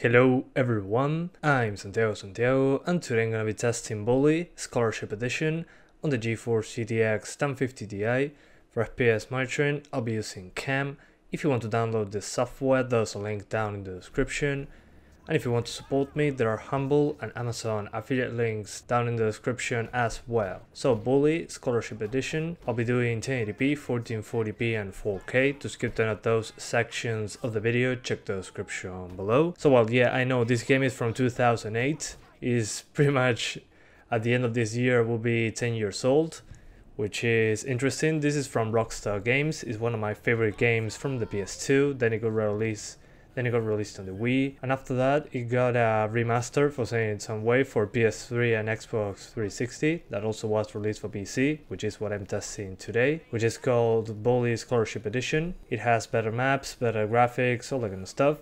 Hello everyone, I'm Santiago and today I'm going to be testing Bully Scholarship Edition on the GeForce GTX 1050 Ti. For FPS monitoring, I'll be using Cam. If you want to download this software, there's a link down in the description. And if you want to support me, there are Humble and Amazon affiliate links down in the description as well. So Bully Scholarship Edition, I'll be doing 1080p, 1440p and 4K. To skip any of those sections of the video, check the description below. So well, yeah, I know this game is from 2008, is pretty much at the end of this year will be 10 years old, which is interesting. This is from Rockstar Games, is one of my favorite games from the PS2, then it got released on the Wii, and after that it got a remaster for saying in some way for PS3 and Xbox 360 that also was released for PC, which is what I'm testing today, which is called Bully Scholarship Edition. It has better maps, better graphics, all that kind of stuff,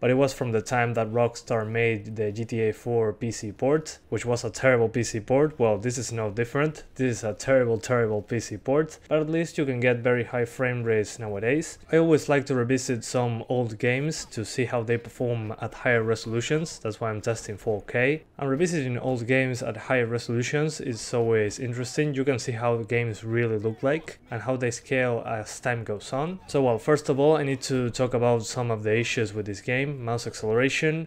but it was from the time that Rockstar made the GTA 4 PC port, which was a terrible PC port. Well, this is no different. This is a terrible PC port, but at least you can get very high frame rates nowadays. I always like to revisit some old games to see how they perform at higher resolutions. That's why I'm testing 4K. And revisiting old games at higher resolutions is always interesting. You can see how the games really look like and how they scale as time goes on. So well, first of all, I need to talk about some of the issues with this game. Mouse acceleration,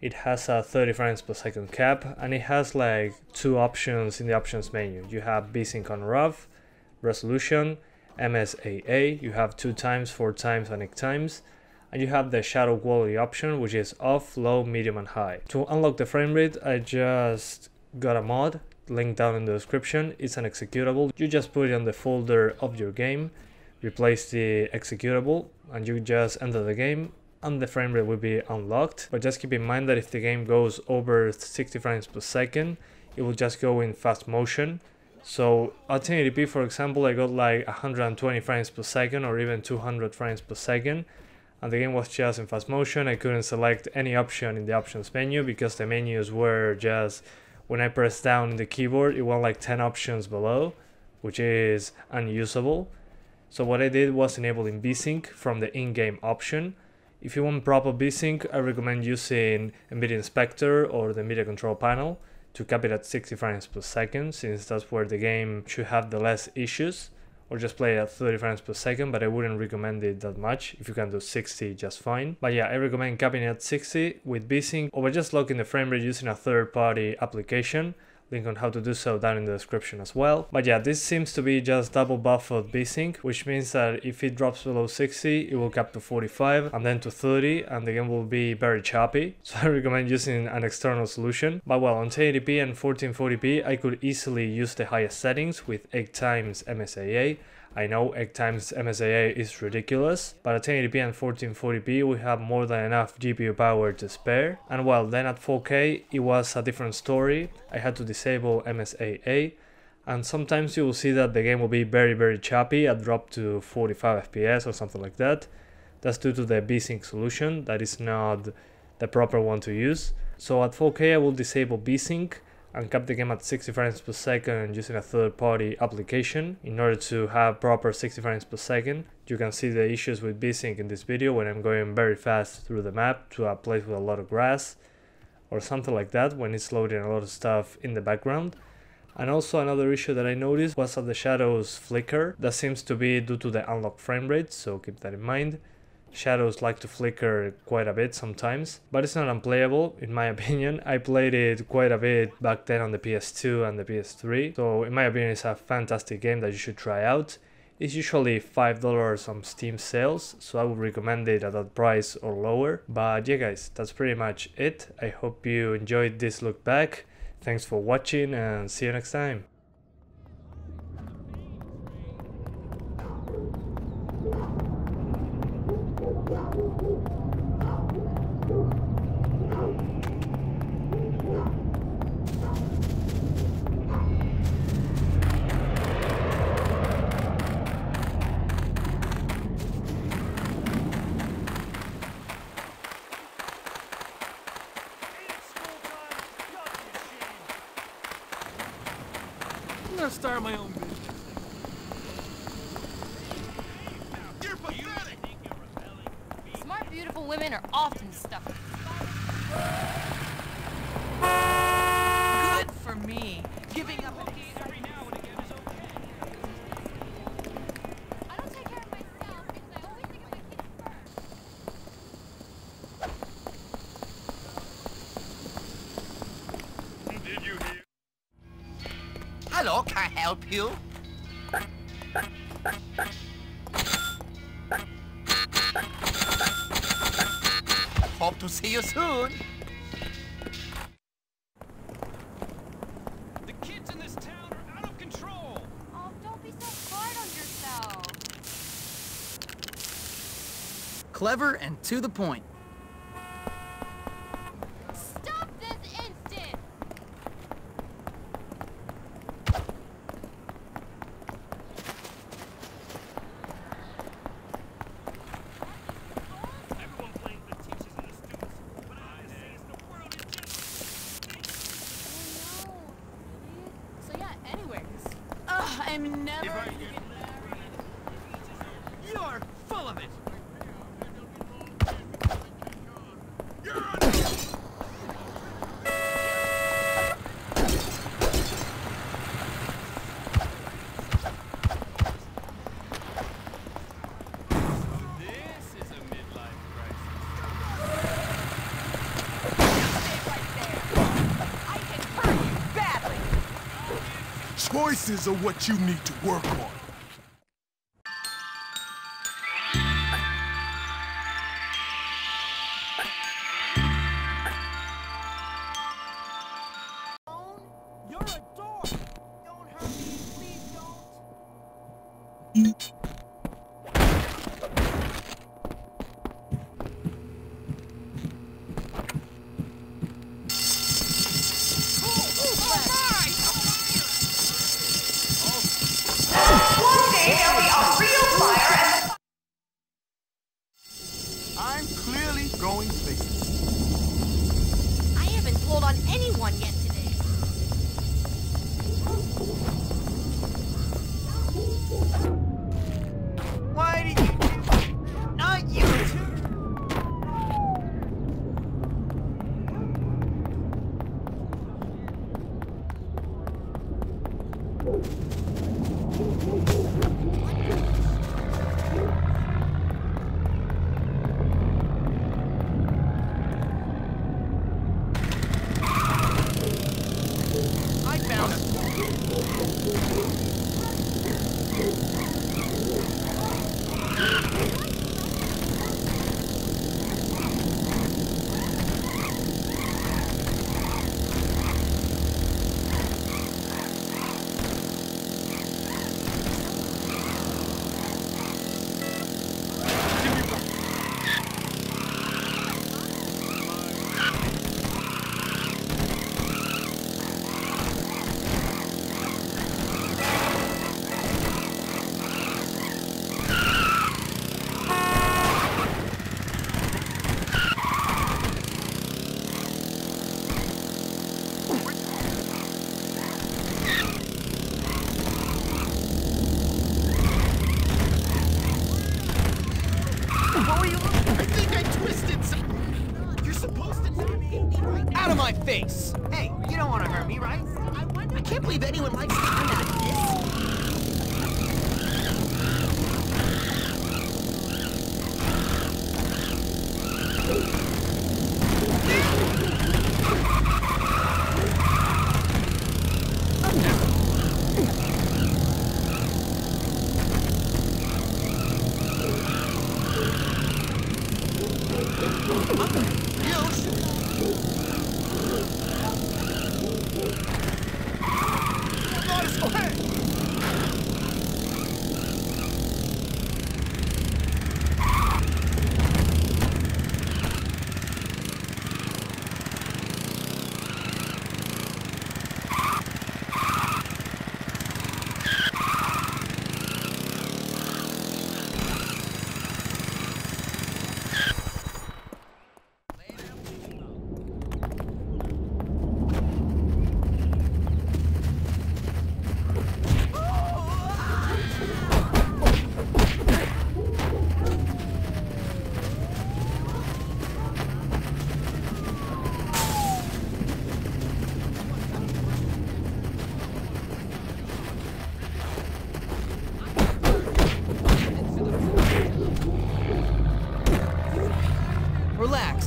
it has a 30 frames per second cap, and it has like two options in the options menu. You have B-Sync on or off, resolution, MSAA, you have 2x, 4x and 8x, and you have the shadow quality option, which is off, low, medium and high. To unlock the frame rate, I just got a mod, link down in the description. It's an executable, you just put it on the folder of your game, replace the executable and you just enter the game, and the frame rate will be unlocked. But just keep in mind that if the game goes over 60 frames per second, it will just go in fast motion. So at 1080p, for example, I got like 120 frames per second or even 200 frames per second, and the game was just in fast motion. I couldn't select any option in the options menu because the menus were just, when I pressed down in the keyboard, it went like 10 options below, which is unusable. So what I did was enabling VSync from the in-game option. If you want proper VSync, I recommend using NVIDIA Inspector or the NVIDIA Control Panel to cap it at 60 frames per second, since that's where the game should have the less issues, or just play it at 30 frames per second, but I wouldn't recommend it that much. If you can do 60, just fine. But yeah, I recommend capping it at 60 with VSync, or by just locking the frame rate using a third-party application. Link on how to do so down in the description as well. But yeah, this seems to be just double buffered VSync, which means that if it drops below 60, it will cap to 45 and then to 30, and the game will be very choppy. So I recommend using an external solution. But well, on 1080p and 1440p, I could easily use the highest settings with 8x MSAA. I know 8x MSAA is ridiculous, but at 1080p and 1440p we have more than enough GPU power to spare. And well, then at 4K it was a different story. I had to disable MSAA, and sometimes you will see that the game will be very choppy at drop to 45 FPS or something like that. That's due to the VSync solution, that is not the proper one to use. So at 4K I will disable VSync and cap the game at 60 frames per second using a third-party application in order to have proper 60 frames per second. You can see the issues with VSync in this video when I'm going very fast through the map to a place with a lot of grass or something like that, when it's loading a lot of stuff in the background. And also another issue that I noticed was that the shadows flicker. That seems to be due to the unlocked frame rate, so keep that in mind. Shadows like to flicker quite a bit sometimes, but it's not unplayable in my opinion. I played it quite a bit back then on the PS2 and the PS3, so in my opinion it's a fantastic game that you should try out. It's usually $5 on Steam sales, so I would recommend it at that price or lower. But yeah guys, that's pretty much it. I hope you enjoyed this look back. Thanks for watching and see you next time. I'm gonna start my own business. You're pathetic. Smart, beautiful women are often stuck. Hello, can I help you? Hope to see you soon. The kids in this town are out of control. Oh, don't be so hard on yourself. Clever and to the point. Voices are what you need to work on. You're a dog. Don't hurt me, please don't.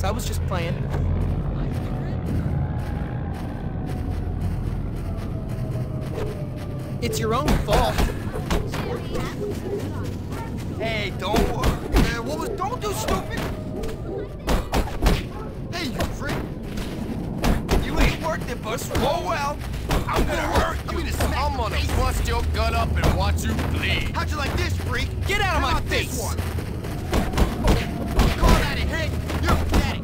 I was just playing. It's your own fault. Hey, don't worry. What was? Don't do stupid. Hey, you freak. You ain't worked the bus so well. I'm gonna hurt you. I'm gonna bust your gut up and watch you bleed. How'd you like this, freak? Get out of my face. Call that it, hey? You're daddy.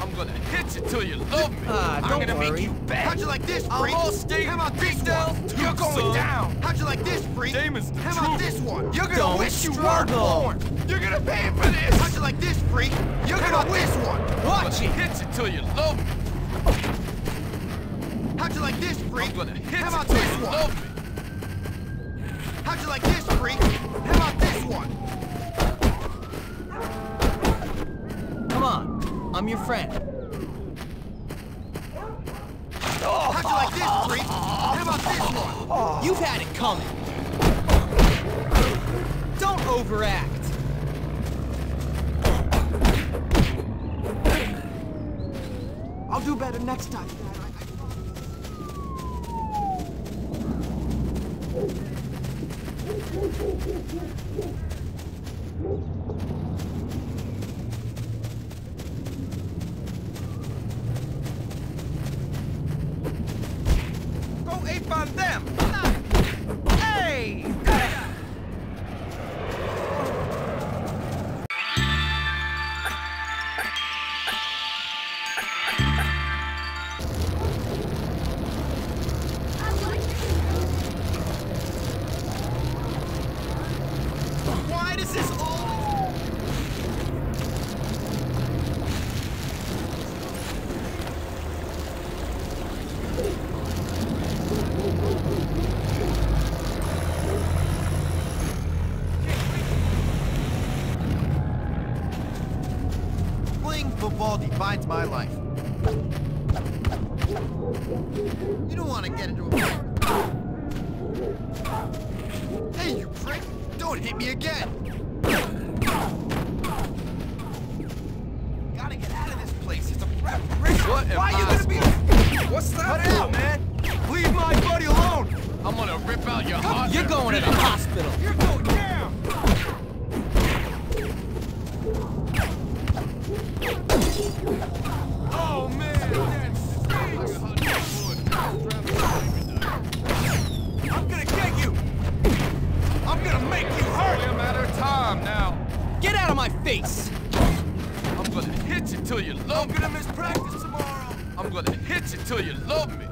I'm gonna hit you till you love me. I'm gonna make you bad. How'd you like this, freak? I'll stay. How about this one? You're going down. How'd you like this, freak? How about this one? You're gonna wish you weren't born. You're gonna pay for this. How'd you like this, freak? You're gonna wish one. Watch it. Hit you till you love me. How'd you like this, freak? I'm gonna hit. How about this one? How'd you like this, freak? How about this one? Come on, I'm your friend. How'd you like this, freak? How about this one? You've had it coming. Don't overact. I'll do better next time. Defines my life. You don't want to get into a... Hey, you prick! Don't hit me again! Gotta get out of this place. It's a prep. Why are you gonna be... What's that? Cut out, man! Leave my buddy alone! I'm gonna rip out your heart. You're going to the hospital. You're going down! Oh man, that's... I'm gonna get you! I'm gonna make you hurt! It's a matter of time now! Get out of my face! I'm gonna hit you till you love me! I'm gonna miss practice tomorrow! I'm gonna hit you till you love me!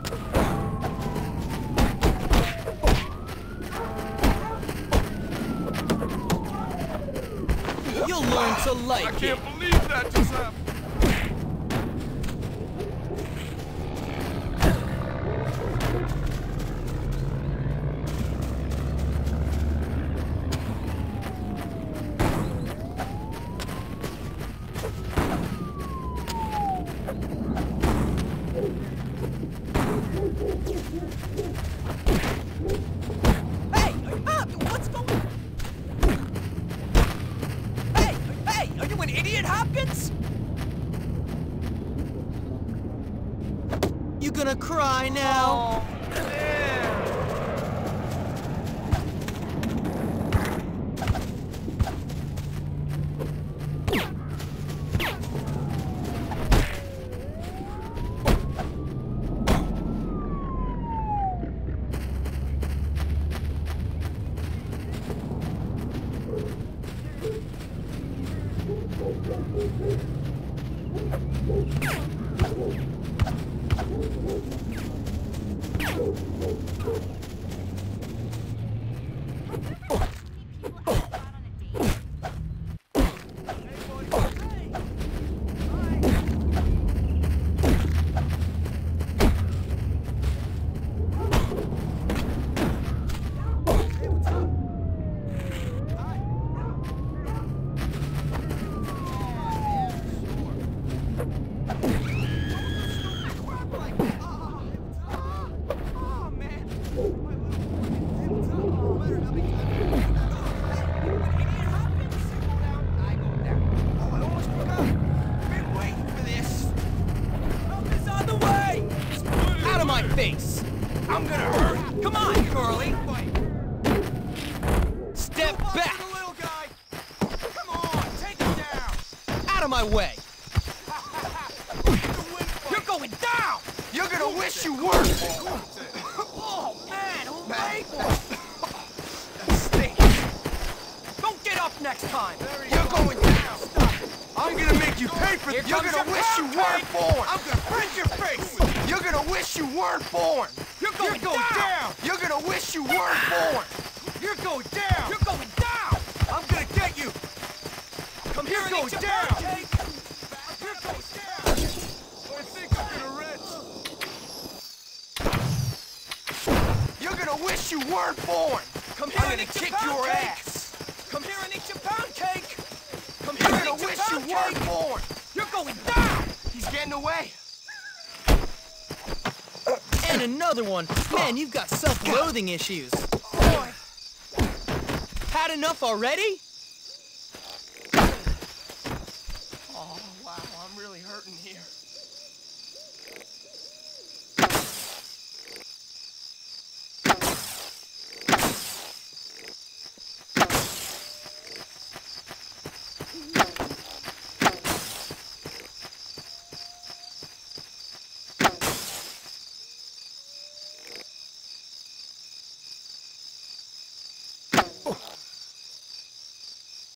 You'll learn to like it! I can't believe that just happened! Face. I'm gonna hurt. Come on, Curly. Step back. Little guy. Come on, take him down. Out of my way. You're going down. You're gonna wish you were. Oh man, who made this? Don't get up next time. You're going down. I'm gonna make you pay for this. You're gonna wish you weren't born. I'm gonna print your face. You're gonna wish you weren't born. You're going down. You're gonna wish you weren't born. You're going down. You're going down. I'm gonna get you. Come here. You're going down. You're going down. I think I'm gonna rest. You're gonna wish you weren't born. Come here. I'm gonna kick your ass. Come here and eat your pound cake. Come here. You're gonna wish you weren't born. You're going down. He's getting away. And another one. Man, you've got self-loathing issues. Boy. Had enough already? Oh, wow, I'm really hurting here.